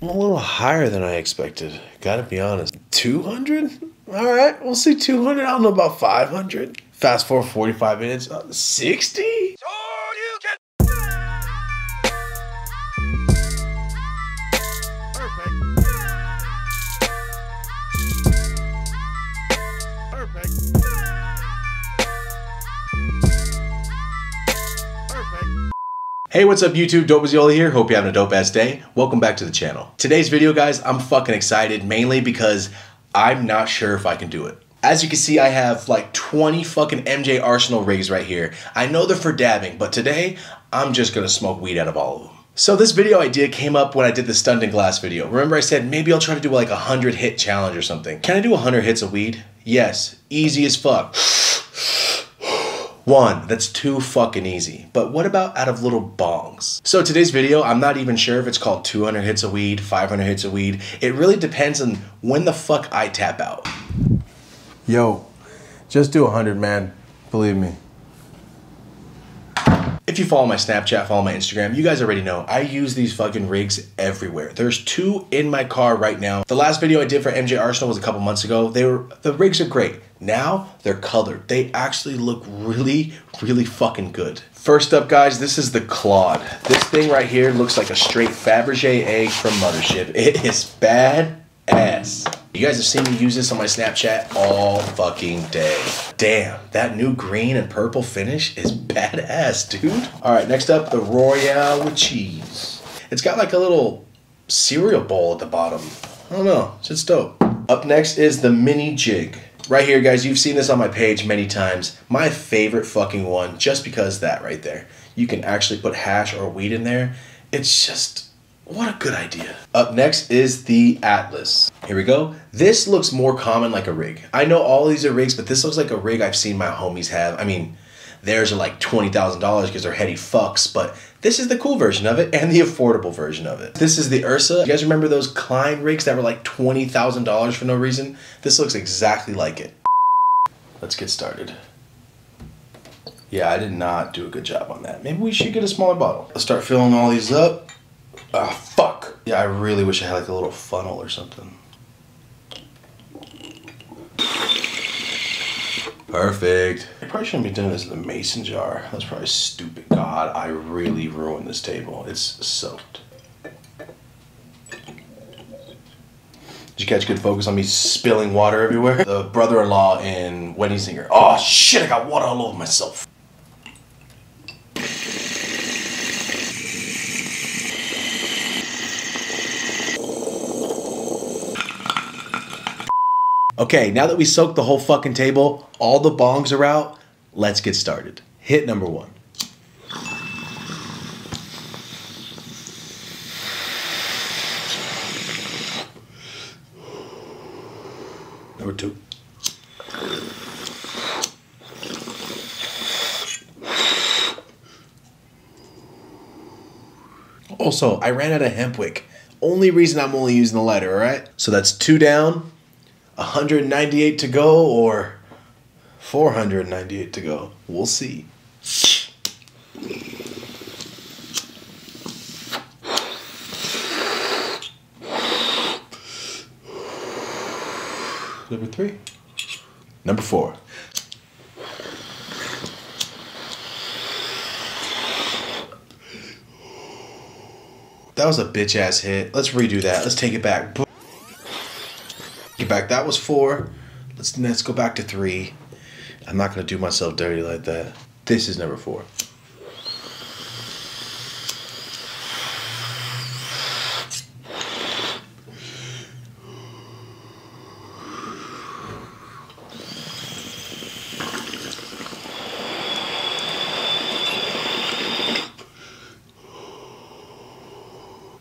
I'm a little higher than I expected. Gotta be honest. 200? All right, we'll see 200. I don't know about 500. Fast forward 45 minutes. 60? Hey, what's up YouTube, Dopeaziola here. Hope you're having a dope ass day. Welcome back to the channel. Today's video, guys, I'm fucking excited, mainly because I'm not sure if I can do it. As you can see, I have like 20 fucking MJ Arsenal rigs right here. I know they're for dabbing, but today I'm just gonna smoke weed out of all of them. So this video idea came up when I did the stunned in glass video. Remember I said maybe I'll try to do like 100 hit challenge or something. Can I do 100 hits of weed? Yes, easy as fuck. One, that's too fucking easy. But what about out of little bongs? So today's video, I'm not even sure if it's called 200 hits of weed, 500 hits of weed. It really depends on when the fuck I tap out. Yo, just do 100, man. Believe me. If you follow my Snapchat, follow my Instagram, you guys already know I use these fucking rigs everywhere. There's two in my car right now. The last video I did for MJ Arsenal was a couple months ago. The rigs are great. Now they're colored. They actually look really, really fucking good. First up, guys, this is the Claude. This thing right here looks like a straight Fabergé egg from Mothership. It is bad ass. You guys have seen me use this on my Snapchat all fucking day. Damn, that new green and purple finish is badass, dude. All right, next up, the Royale with cheese. It's got like a little cereal bowl at the bottom. I don't know, it's just dope. Up next is the mini jig. Right here, guys, you've seen this on my page many times. My favorite fucking one, just because that right there. You can actually put hash or weed in there. It's just... what a good idea. Up next is the Atlas. Here we go. This looks more common like a rig. I know all these are rigs, but this looks like a rig I've seen my homies have. I mean, theirs are like $20,000 because they're heady fucks, but this is the cool version of it and the affordable version of it. This is the Ursa. You guys remember those Klein rigs that were like $20,000 for no reason? This looks exactly like it. Let's get started. Yeah, I did not do a good job on that. Maybe we should get a smaller bottle. Let's start filling all these up. Ah, fuck. Yeah, I really wish I had like a little funnel or something. Perfect. I probably shouldn't be doing this in the mason jar. That's probably stupid. God, I really ruined this table. It's soaked. Did you catch good focus on me spilling water everywhere? The brother-in-law in Wedding Singer. Oh shit, I got water all over myself. Okay, now that we soaked the whole fucking table, all the bongs are out, let's get started. Hit number one. Number two. Also, I ran out of hemp wick. Only reason I'm only using the lighter, all right? So that's two down. 198 to go or 498 to go. We'll see. Number three. Number four. That was a bitch ass hit. Let's redo that. Let's take it back. Back, that was four. Let's go back to three. I'm not gonna do myself dirty like that. This is number four.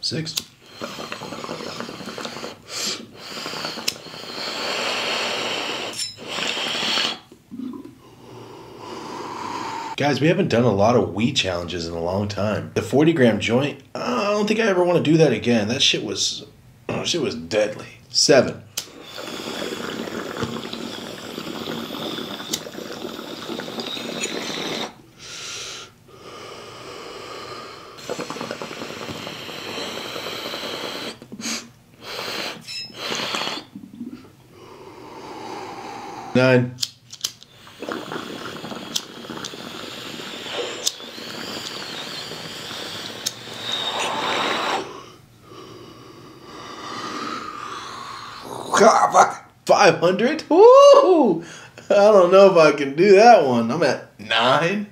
Six. Guys, we haven't done a lot of weed challenges in a long time. The 40-gram joint, I don't think I ever want to do that again. That shit was, deadly. Seven. 9. God, fuck. 500? Woo! I don't know if I can do that one. I'm at 9.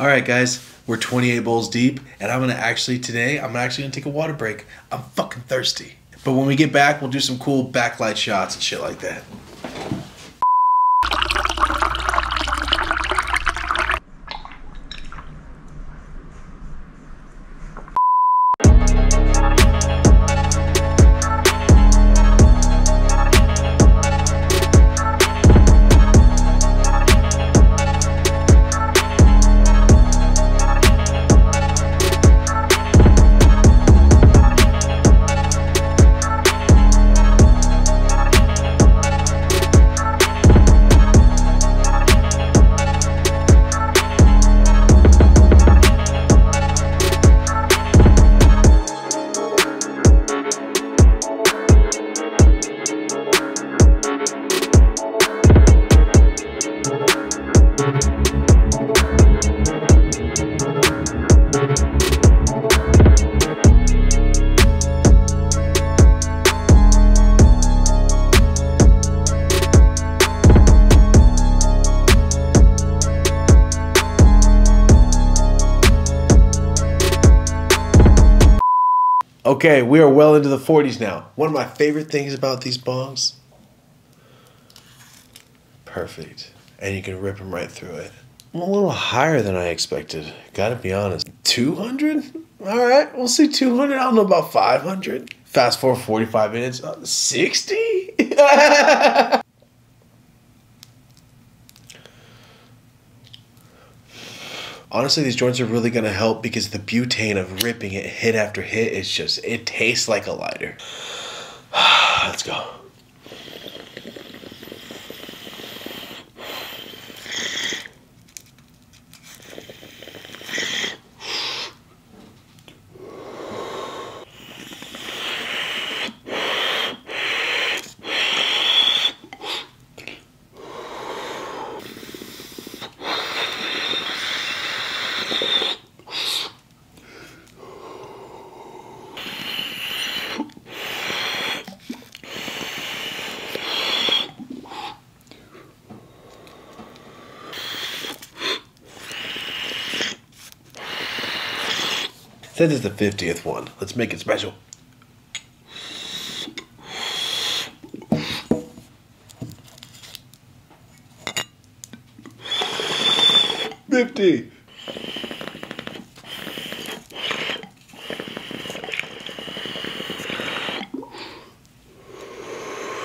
Alright guys, we're 28 bowls deep, and I'm actually gonna take a water break. I'm fucking thirsty. But when we get back, we'll do some cool backlight shots and shit like that. Okay, we are well into the 40s now. One of my favorite things about these bongs. Perfect. And you can rip them right through it. I'm a little higher than I expected. Gotta be honest. 200? All right, we'll see 200. I don't know about 500. Fast forward 45 minutes. 60? Honestly, these joints are really going to help because the butane of ripping it hit after hit, it tastes like a lighter. Let's go. This is the 50th one. Let's make it special.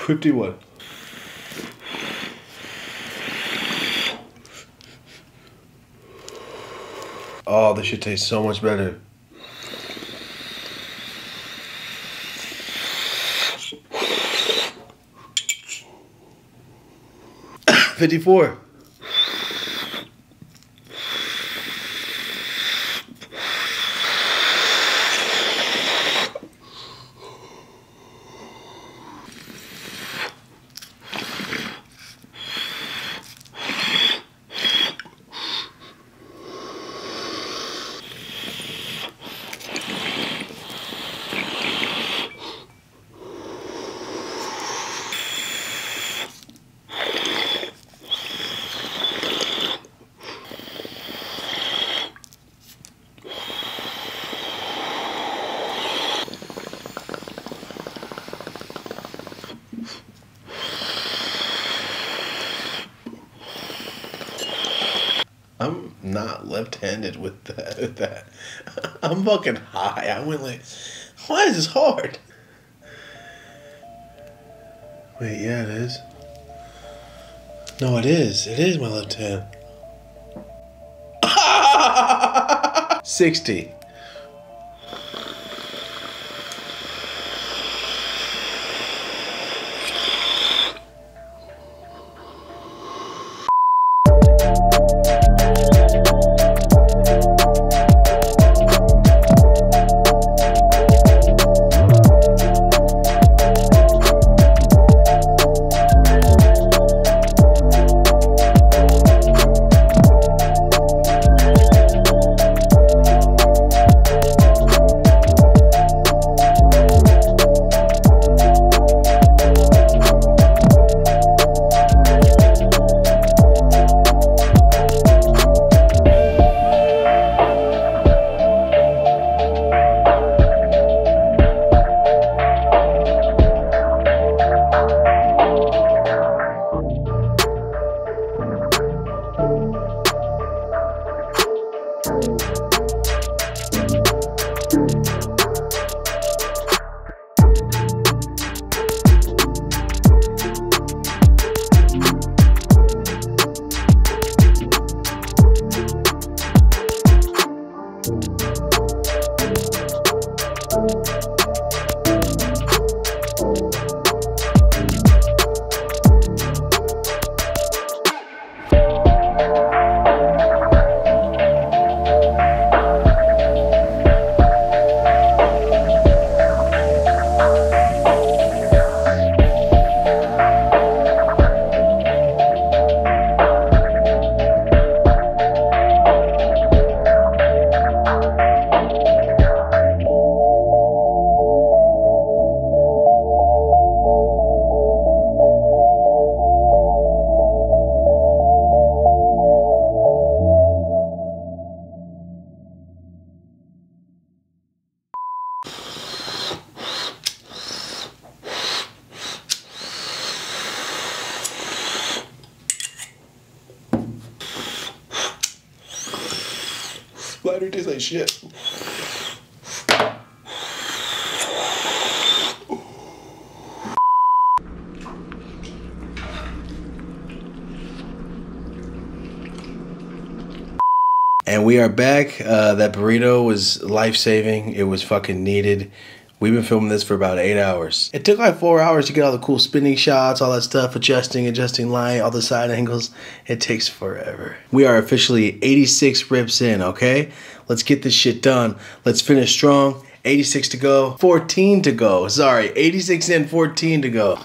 Fifty-one. 51. Oh, this should taste so much better. Fifty-four. not left-handed with that. I'm fucking high. I went like, why is this hard? Wait, yeah, it is. No, it is. It is my left hand. 60. Bladder tastes like shit. And we are back. That burrito was life-saving. It was fucking needed. We've been filming this for about 8 hours. It took like 4 hours to get all the cool spinning shots, all that stuff, adjusting light, all the side angles. It takes forever. We are officially 86 rips in, okay? Let's get this shit done. Let's finish strong. 86 to go. 14 to go. Sorry, 86 in, 14 to go.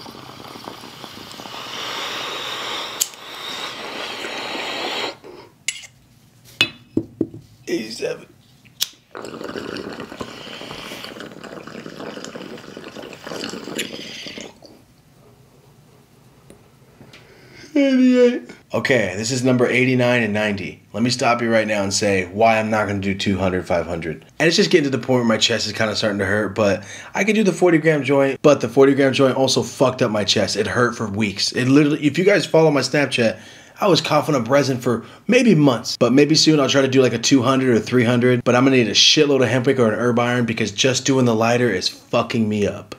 Okay, this is number 89 and 90. Let me stop you right now and say why I'm not going to do 200, 500. And it's just getting to the point where my chest is kind of starting to hurt, but I could do the 40-gram joint, but the 40-gram joint also fucked up my chest. It hurt for weeks. It literally, if you guys follow my Snapchat, I was coughing up resin for maybe months, but maybe soon I'll try to do like a 200 or 300, but I'm going to need a shitload of hemp wick or an herb iron because just doing the lighter is fucking me up.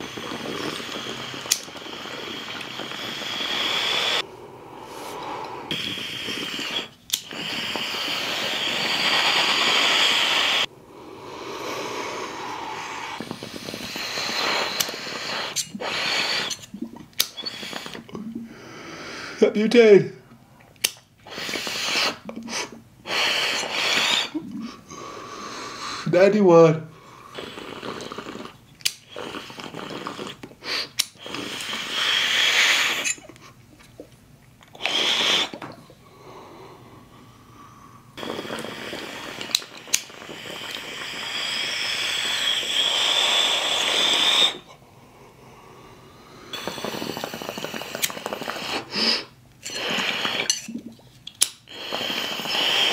Butane. $91.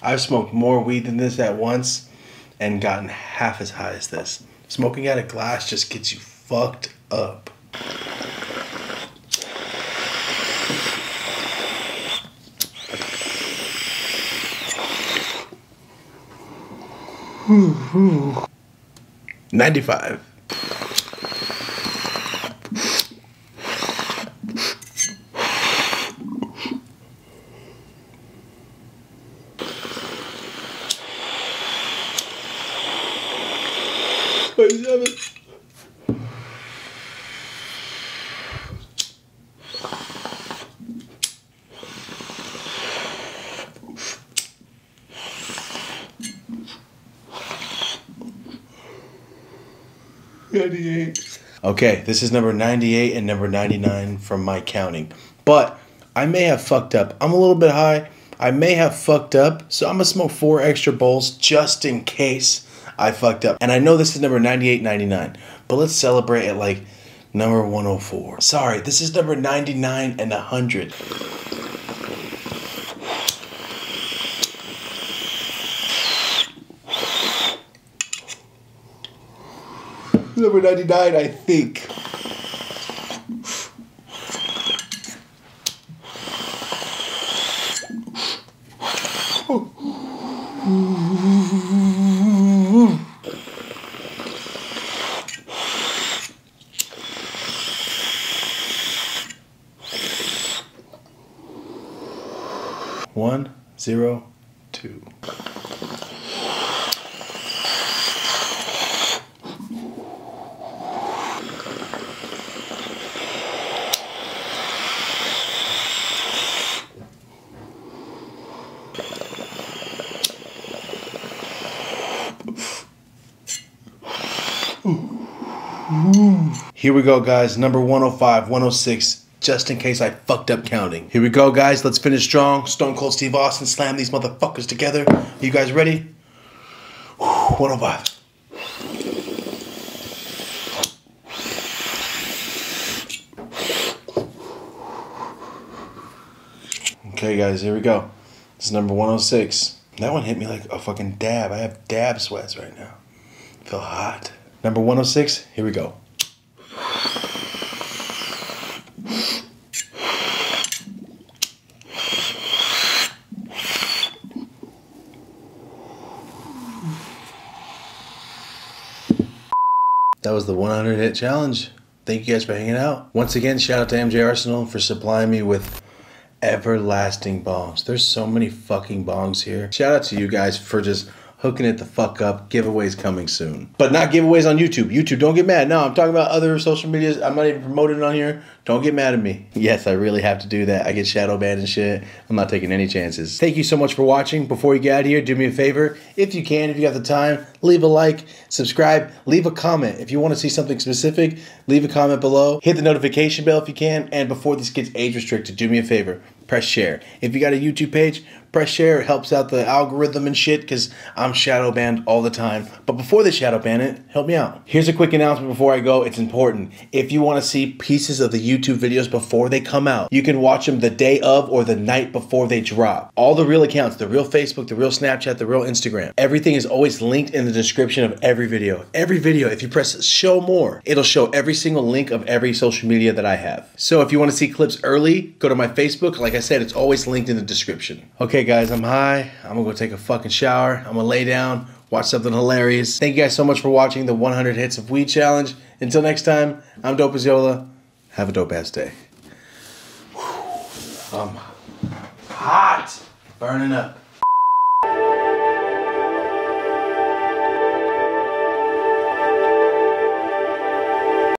I've smoked more weed than this at once and gotten half as high as this. Smoking out of glass just gets you fucked up. 95. Okay, this is number 98 and number 99 from my counting. But I may have fucked up. I'm a little bit high. I may have fucked up. So I'm going to smoke 4 extra bowls just in case I fucked up. And I know this is number 98, 99. But let's celebrate at like number 104. Sorry, this is number 99 and 100. Number 99, I think. One, 0, 2. Here we go, guys. Number 105, 106, just in case I fucked up counting. Here we go, guys. Let's finish strong. Stone Cold Steve Austin, slam these motherfuckers together. You guys ready? 105. Okay, guys, here we go. This is number 106. That one hit me like a fucking dab. I have dab sweats right now. I feel hot. Number 106, here we go. That was the 100 hit challenge. Thank you guys for hanging out. Once again, shout out to MJ Arsenal for supplying me with everlasting bongs. There's so many fucking bongs here. Shout out to you guys for just hooking it the fuck up. Giveaways coming soon. But not giveaways on YouTube. YouTube, don't get mad. No, I'm talking about other social medias. I'm not even promoting it on here. Don't get mad at me. Yes, I really have to do that. I get shadow banned and shit. I'm not taking any chances. Thank you so much for watching. Before you get out of here, do me a favor. If you can, if you have the time, leave a like, subscribe, leave a comment. If you want to see something specific, leave a comment below. Hit the notification bell if you can. And before this gets age restricted, do me a favor. Press share. If you got a YouTube page, press share. It helps out the algorithm and shit because I'm shadow banned all the time. But before they shadow ban it, help me out. Here's a quick announcement before I go. It's important. If you want to see pieces of the YouTube videos before they come out, you can watch them the day of or the night before they drop. All the real accounts, the real Facebook, the real Snapchat, the real Instagram. Everything is always linked in the description of every video. Every video, if you press show more, it'll show every single link of every social media that I have. So if you want to see clips early, go to my Facebook. Like I said, it's always linked in the description. Okay guys, I'm high. I'm gonna go take a fucking shower. I'm gonna lay down, watch something hilarious. Thank you guys so much for watching the 100 Hits of Weed Challenge. Until next time, I'm Dopezola. Have a dope ass day. Whew. I'm hot, burning up.